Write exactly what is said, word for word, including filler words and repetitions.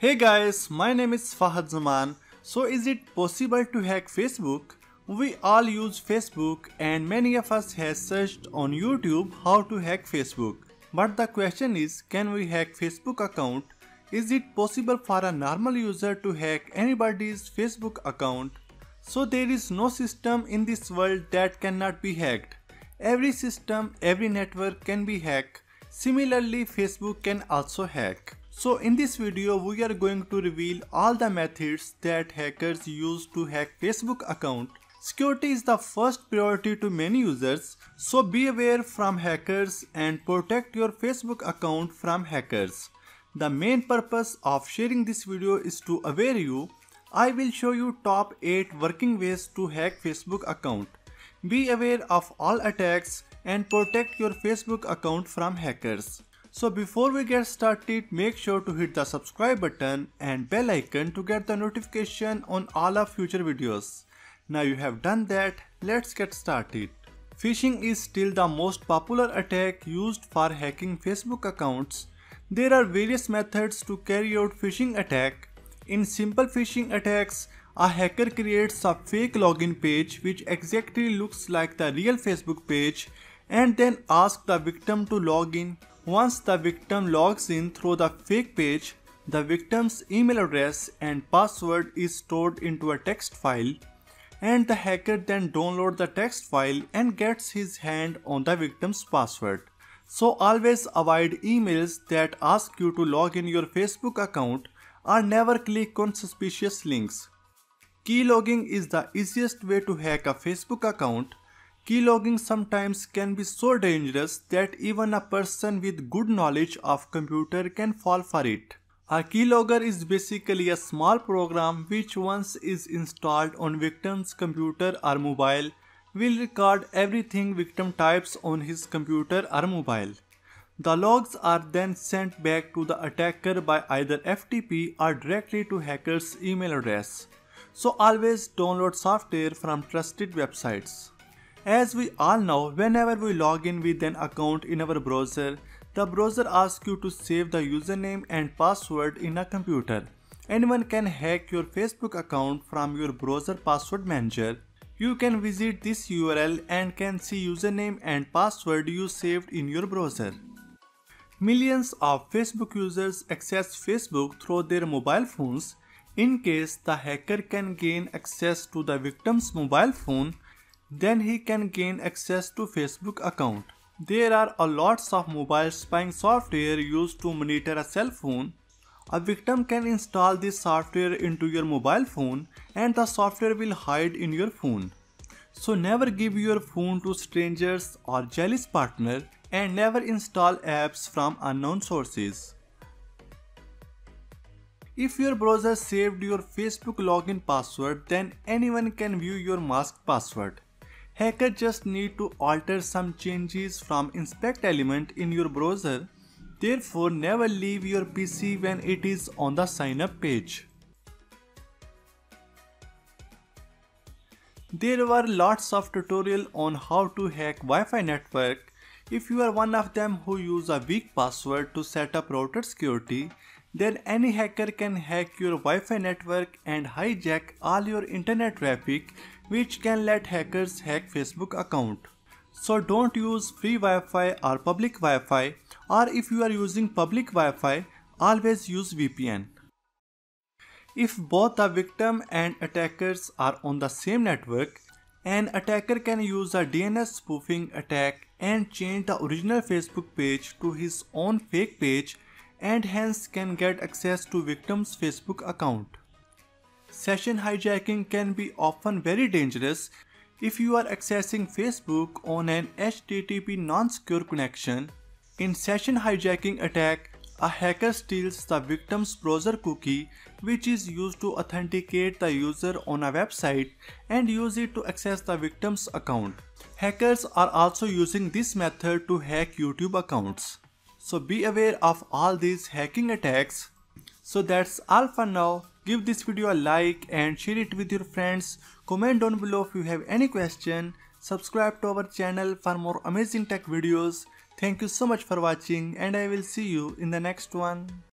Hey guys, my name is Fahad Zaman. So is it possible to hack Facebook? We all use Facebook and many of us have searched on YouTube how to hack Facebook. But the question is, can we hack Facebook account? Is it possible for a normal user to hack anybody's Facebook account? So there is no system in this world that cannot be hacked. Every system, every network can be hacked. Similarly, Facebook can also hack. So in this video we are going to reveal all the methods that hackers use to hack Facebook account. Security is the first priority to many users, so be aware from hackers and protect your Facebook account from hackers. The main purpose of sharing this video is to aware you. I will show you top eight working ways to hack Facebook account. Be aware of all attacks and protect your Facebook account from hackers. So before we get started, make sure to hit the subscribe button and bell icon to get the notification on all our future videos. Now you have done that, let's get started. Phishing is still the most popular attack used for hacking Facebook accounts. There are various methods to carry out phishing attack. In simple phishing attacks, a hacker creates a fake login page which exactly looks like the real Facebook page and then asks the victim to log in. Once the victim logs in through the fake page, the victim's email address and password is stored into a text file, and the hacker then downloads the text file and gets his hand on the victim's password. So always avoid emails that ask you to log in your Facebook account or never click on suspicious links. Keylogging is the easiest way to hack a Facebook account. Keylogging sometimes can be so dangerous that even a person with good knowledge of computer can fall for it. A keylogger is basically a small program which once is installed on victim's computer or mobile will record everything victim types on his computer or mobile. The logs are then sent back to the attacker by either F T P or directly to hacker's email address. So always download software from trusted websites. As we all know, whenever we log in with an account in our browser, the browser asks you to save the username and password in a computer. Anyone can hack your Facebook account from your browser password manager. You can visit this U R L and can see username and password you saved in your browser. Millions of Facebook users access Facebook through their mobile phones. In case the hacker can gain access to the victim's mobile phone, then he can gain access to Facebook account. There are a lots of mobile spying software used to monitor a cell phone. A victim can install this software into your mobile phone and the software will hide in your phone. So never give your phone to strangers or jealous partner and never install apps from unknown sources. If your browser saved your Facebook login password, then anyone can view your masked password. Hacker just need to alter some changes from inspect element in your browser. Therefore, never leave your P C when it is on the sign up page. There were lots of tutorials on how to hack Wi-Fi network. If you are one of them who use a weak password to set up router security, then any hacker can hack your Wi-Fi network and hijack all your internet traffic, which can let hackers hack Facebook account. So don't use free Wi-Fi or public Wi-Fi, or if you are using public Wi-Fi, always use V P N. If both the victim and attackers are on the same network, an attacker can use a D N S spoofing attack and change the original Facebook page to his own fake page and hence can get access to victim's Facebook account. Session hijacking can be often very dangerous. If you are accessing Facebook on an H T T P non-secure connection, in session hijacking attack, a hacker steals the victim's browser cookie, which is used to authenticate the user on a website and use it to access the victim's account. Hackers are also using this method to hack YouTube accounts. So be aware of all these hacking attacks. So that's all for now. Give this video a like and share it with your friends. Comment down below if you have any question. Subscribe to our channel for more amazing tech videos. Thank you so much for watching and I will see you in the next one.